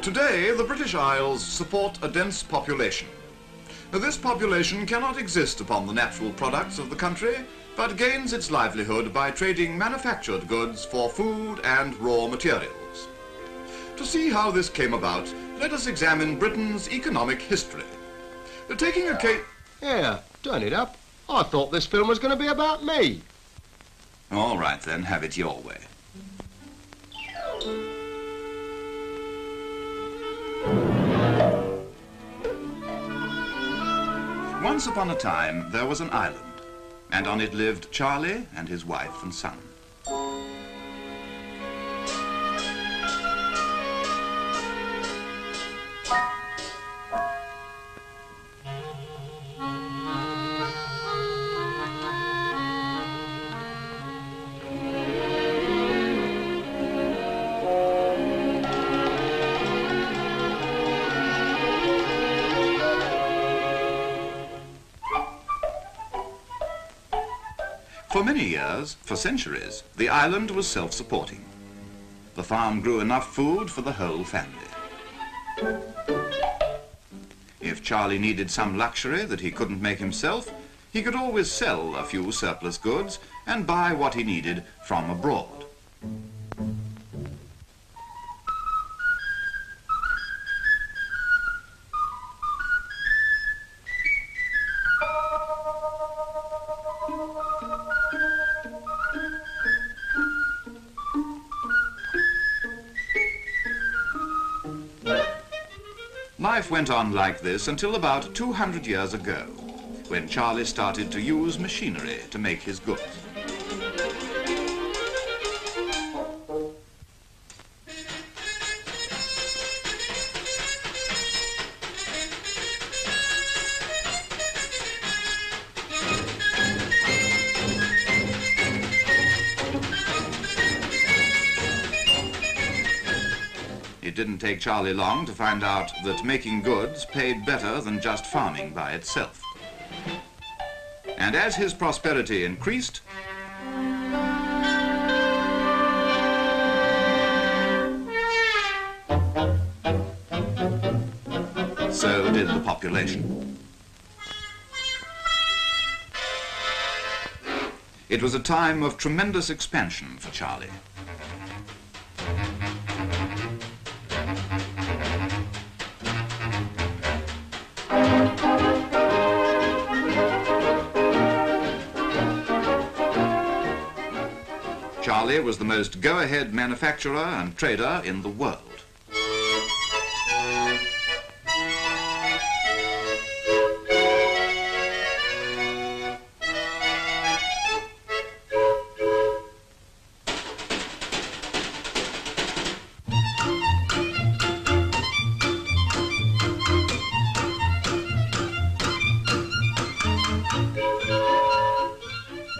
Today, the British Isles support a dense population. This population cannot exist upon the natural products of the country, but gains its livelihood by trading manufactured goods for food and raw materials. To see how this came about, let us examine Britain's economic history. Taking a case... Yeah, turn it up. I thought this film was going to be about me. All right then, have it your way. Once upon a time, there was an island, and on it lived Charlie and his wife and son. For many years, for centuries, the island was self-supporting. The farm grew enough food for the whole family. If Charlie needed some luxury that he couldn't make himself, he could always sell a few surplus goods and buy what he needed from abroad. Life went on like this until about 200 years ago, when Charlie started to use machinery to make his goods. It didn't take Charlie long to find out that making goods paid better than just farming by itself. And as his prosperity increased, so did the population. It was a time of tremendous expansion for Charlie. Charlie was the most go-ahead manufacturer and trader in the world.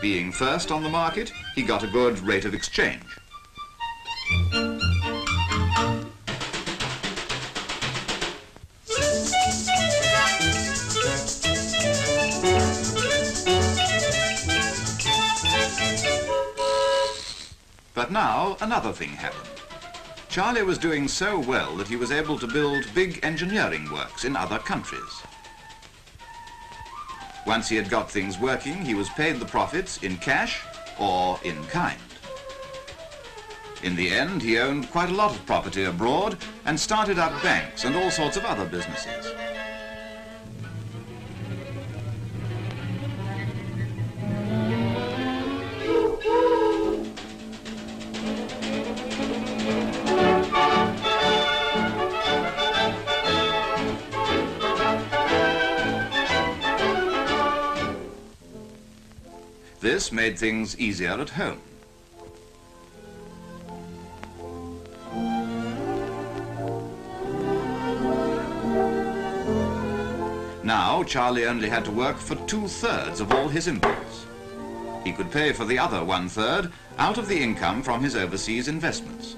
Being first on the market, he got a good rate of exchange. But now another thing happened. Charlie was doing so well that he was able to build big engineering works in other countries. Once he had got things working, he was paid the profits in cash or in kind. In the end, he owned quite a lot of property abroad and started up banks and all sorts of other businesses. This made things easier at home. Charlie only had to work for 2/3 of all his imports. He could pay for the other 1/3 out of the income from his overseas investments.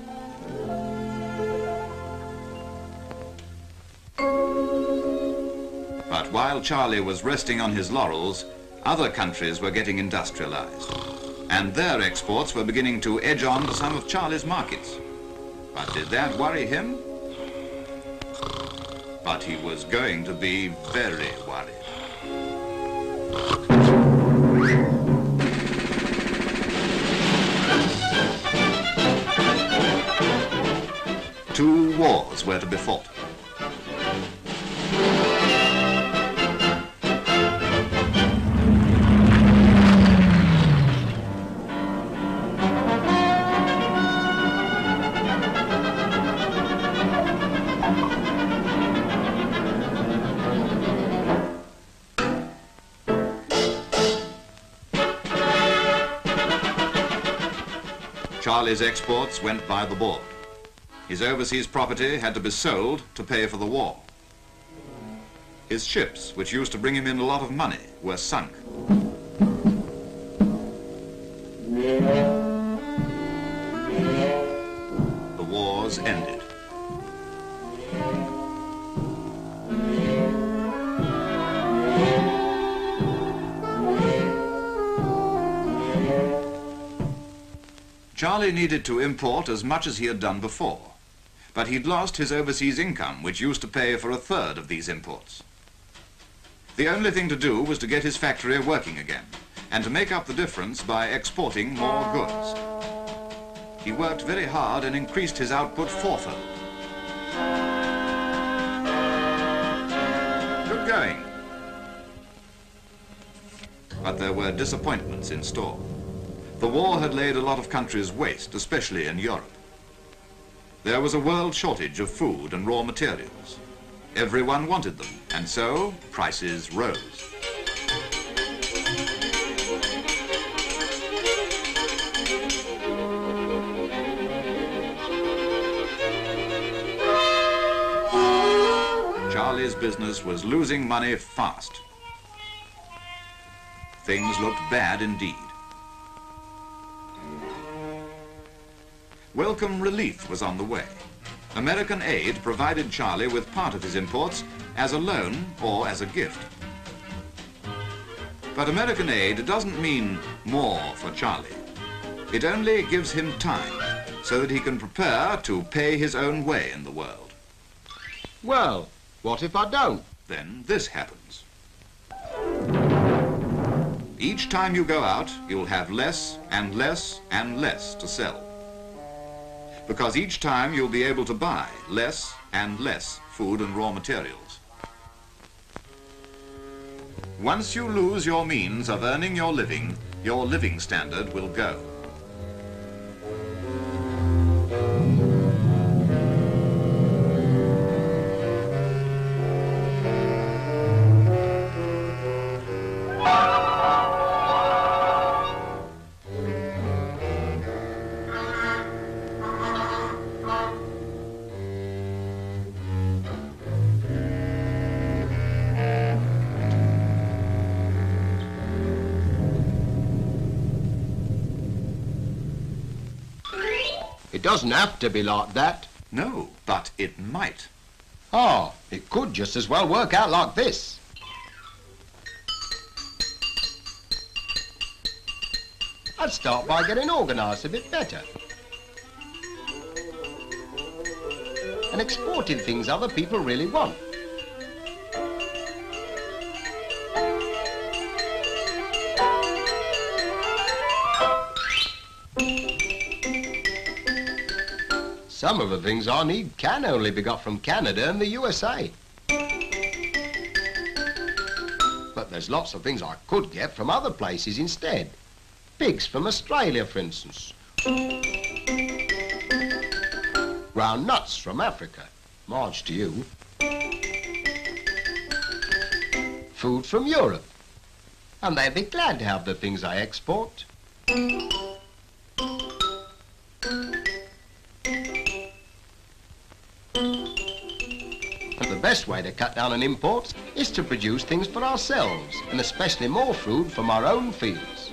But while Charlie was resting on his laurels, other countries were getting industrialized, and their exports were beginning to edge on to some of Charlie's markets. But did that worry him? But he was going to be very worried. Two wars were to be fought. Charlie's exports went by the board. His overseas property had to be sold to pay for the war. His ships, which used to bring him in a lot of money, were sunk. The wars ended. Charlie needed to import as much as he had done before, but he'd lost his overseas income, which used to pay for 1/3 of these imports. The only thing to do was to get his factory working again, and to make up the difference by exporting more goods. He worked very hard and increased his output 4-fold. Good going. But there were disappointments in store. The war had laid a lot of countries waste, especially in Europe. There was a world shortage of food and raw materials. Everyone wanted them, and so prices rose. Charlie's business was losing money fast. Things looked bad indeed. Welcome relief was on the way. American aid provided Charlie with part of his imports as a loan or as a gift. But American aid doesn't mean more for Charlie. It only gives him time so that he can prepare to pay his own way in the world. Well, what if I don't? Then this happens. Each time you go out, you'll have less and less and less to sell, because each time you'll be able to buy less and less food and raw materials. Once you lose your means of earning your living standard will go. It doesn't have to be like that. No, but it might. Oh, it could just as well work out like this. I'd start by getting organised a bit better and exporting things other people really want. Some of the things I need can only be got from Canada and the USA. But there's lots of things I could get from other places instead. Pigs from Australia, for instance. Ground nuts from Africa, much to you. Food from Europe. And they'd be glad to have the things I export. the best way to cut down on imports is to produce things for ourselves, and especially more food from our own fields.